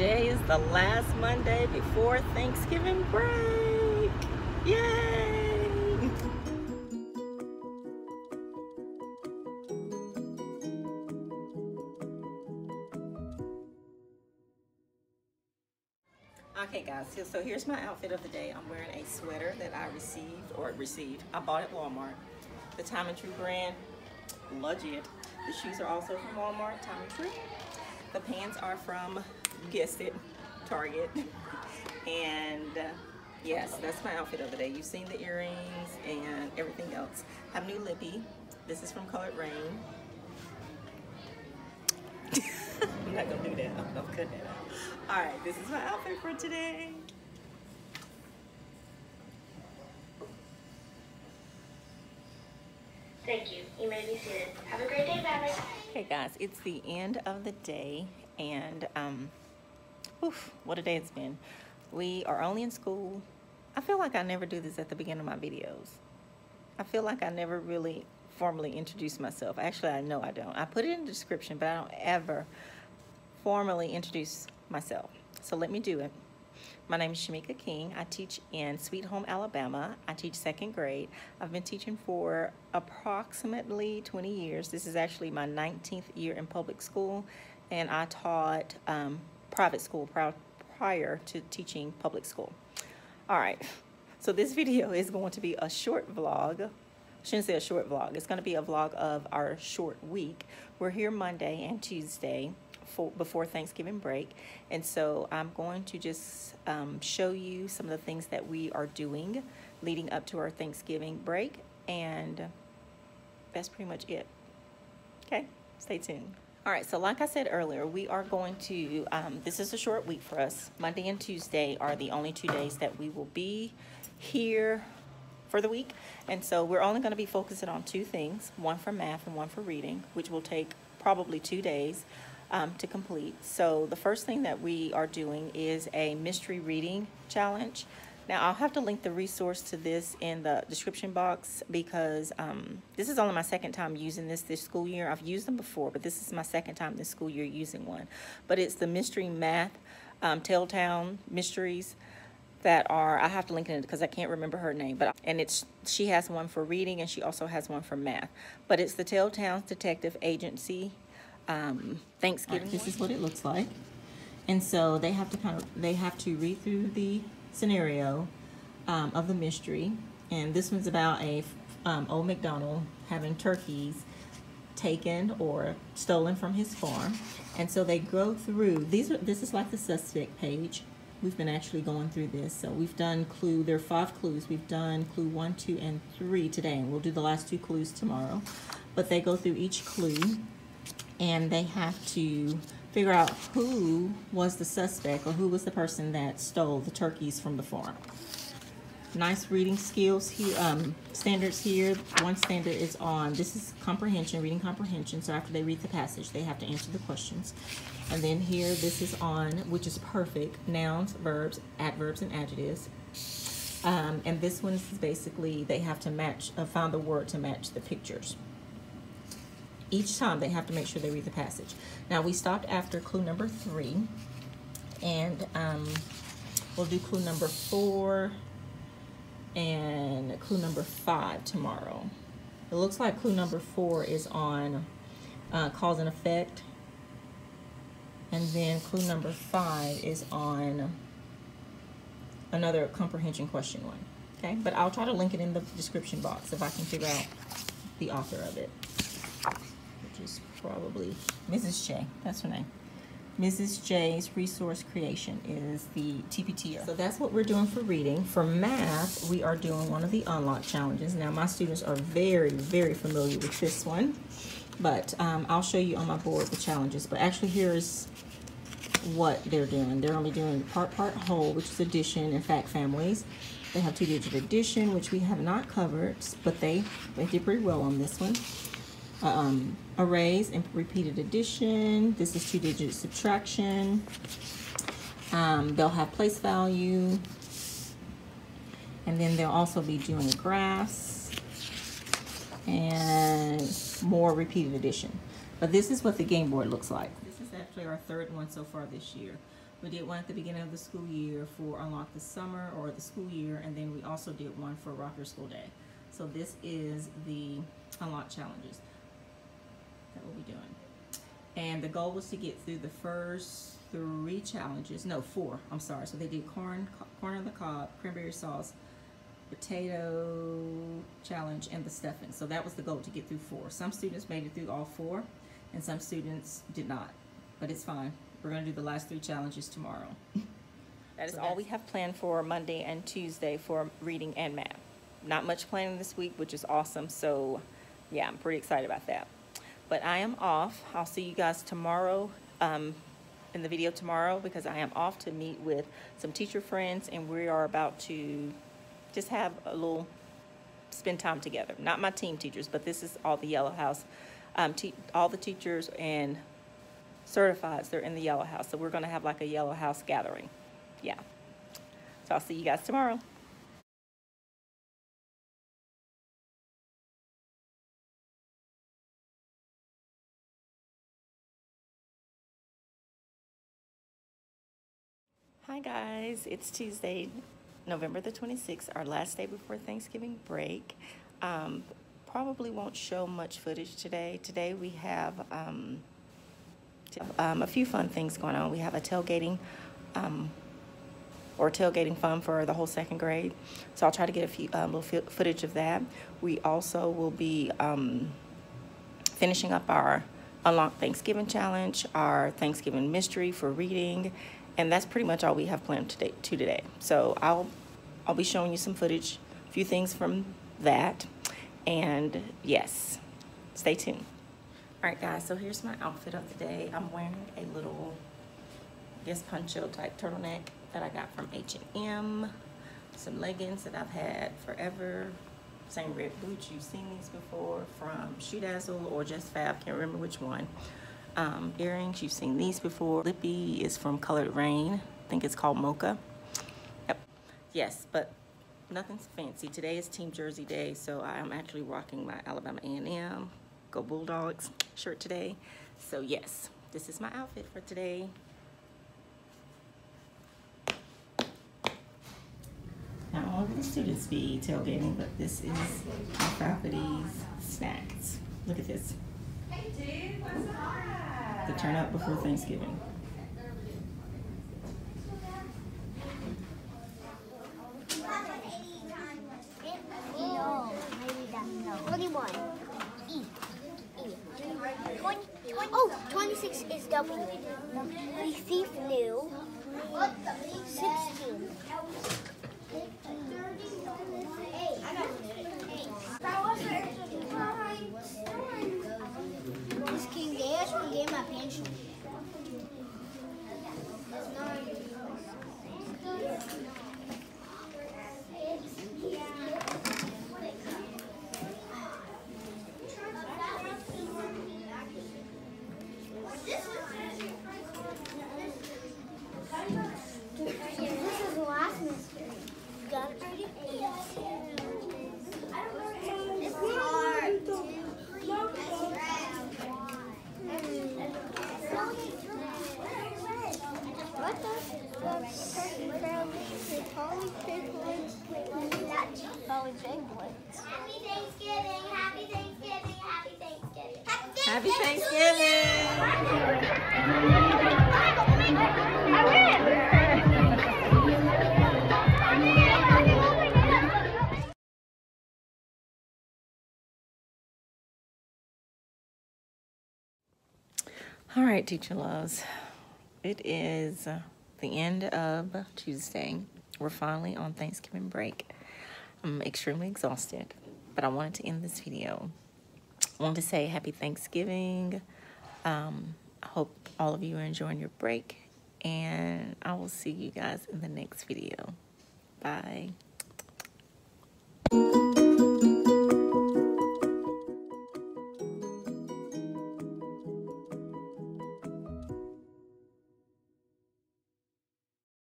today is the last Monday before Thanksgiving break. Yay! Okay guys, so here's my outfit of the day. I'm wearing a sweater that I I bought at Walmart. The Time and True brand, legit. The shoes are also from Walmart, Time and True. The pants are from, you guessed it, Target. And yes, that's my outfit of the day. You've seen the earrings and everything else. I have new lippy. This is from Colored Rain. I'm not gonna do that. I'm gonna cut that out. All right, this is my outfit for today. Thank you. You may be seated. Have a great day, Valerie. Hey guys, it's the end of the day, and what a day it's been. We are only in school. I feel like I never do this at the beginning of my videos. I feel like I never really formally introduce myself. Actually, I know I don't. I put it in the description, but I don't ever formally introduce myself. So let me do it. My name is Shamika King. I teach in Sweet Home, Alabama. I teach second grade. I've been teaching for approximately 20 years. This is actually my 19th year in public school, and I taught private school prior to teaching public school. All right, so this video is going to be a short vlog. I shouldn't say a short vlog. It's going to be a vlog of our short week. We're here Monday and Tuesday before Thanksgiving break, and so I'm going to just show you some of the things that we are doing leading up to our Thanksgiving break, and that's pretty much it. Okay, stay tuned. All right, so like I said earlier, we are going to this is a short week for us. Monday and Tuesday are the only 2 days that we will be here for the week, and so we're only going to be focusing on two things, one for math and one for reading, which will take probably 2 days to complete. So the first thing that we are doing is a mystery reading challenge. Now I'll have to link the resource to this in the description box, because this is only my second time using this school year. I've used them before, but this is my second time this school year using one. But it's the mystery math Telltown mysteries that are, I have to link it because I can't remember her name, but she has one for reading and she also has one for math. But it's the Telltown Detective Agency Thanksgiving. Right, this is what it looks like, and so they have to read through the scenario of the mystery. And this one's about a old McDonald having turkeys taken or stolen from his farm, and so they go through these. This is like the suspect page. We've been actually going through this, so we've done clue. There are 5 clues. We've done clue 1, 2, and 3 today, and we'll do the last 2 clues tomorrow. But they go through each clue, and they have to figure out who was the suspect or who was the person that stole the turkeys from the farm. Nice reading skills here, standards here. One standard is on, this is comprehension, reading comprehension. So after they read the passage, they have to answer the questions. And then here, this is on, which is perfect, nouns, verbs, adverbs, and adjectives. And this one is basically, they have to match, find the word to match the pictures. Each time they have to make sure they read the passage. Now we stopped after clue number 3, and we'll do clue number 4 and clue number 5 tomorrow. It looks like clue number 4 is on cause and effect, and then clue number 5 is on another comprehension question one. Okay, but I'll try to link it in the description box if I can figure out the author of it. Is probably Mrs. J. That's her name. Mrs. J's resource creation is the TPT. So that's what we're doing for reading. For math, we are doing one of the unlock challenges. Now my students are very, very familiar with this one, but I'll show you on my board the challenges. But actually here's what they're doing. They're only doing part, whole, which is addition and fact families. They have 2-digit addition, which we have not covered, but they did pretty well on this one. Arrays and repeated addition. This is 2-digit subtraction. They'll have place value, and then they'll also be doing graphs and more repeated addition. But this is what the game board looks like. This is actually our 3rd one so far this year. We did one at the beginning of the school year for Unlock the Summer or the school year, and then we also did one for Rock Your School Day. So this is the Unlock Challenges that we'll be doing. And the goal was to get through the first three challenges. No, four, I'm sorry. So they did corn on the cob, cranberry sauce, potato challenge, and the stuffing. So that was the goal, to get through four. Some students made it through all four, and some students did not, but it's fine. We're gonna do the last three challenges tomorrow. That is all we have planned for Monday and Tuesday for reading and math. Not much planning this week, which is awesome. So yeah, I'm pretty excited about that. But I am off. I'll see you guys tomorrow, in the video tomorrow, because I am off to meet with some teacher friends, and we are about to just have a little spend time together. Not my team teachers, but this is all the Yellow House, all the teachers and certifieds, they're in the Yellow House. So we're gonna have like a Yellow House gathering. Yeah, so I'll see you guys tomorrow. Hi guys, it's Tuesday, November the 26th, our last day before Thanksgiving break. Probably won't show much footage today. Today we have a few fun things going on. We have a tailgating tailgating fun for the whole second grade. So I'll try to get a few little footage of that. We also will be finishing up our Unlock Thanksgiving Challenge, our Thanksgiving Mystery for reading, and that's pretty much all we have planned today. So I'll be showing you some footage, a few things from that, and yes, stay tuned. All right guys, so here's my outfit of the day. I'm wearing a little, I guess, poncho type turtleneck that I got from H&M, some leggings that I've had forever, same red boots, you've seen these before from Shoe Dazzle or Just Fab, can't remember which one. Earrings, you've seen these before. Lippy is from Colored Rain. I think it's called Mocha. Yep. Yes, but nothing's fancy. Today is Team Jersey Day, so I'm actually rocking my Alabama A&M Go Bulldogs shirt today. So yes, this is my outfit for today. Now all of the students be tailgating, but this is our faculty's snacks. Look at this. Hey dude, what's up? To turn up before Thanksgiving. Oh, 26 is W. We thief new. 16. Happy Thanksgiving! All right, teacher loves. It is the end of Tuesday. We're finally on Thanksgiving break. I'm extremely exhausted, but I wanted to end this video. I want to say happy Thanksgiving. I hope all of you are enjoying your break, and I will see you guys in the next video. Bye.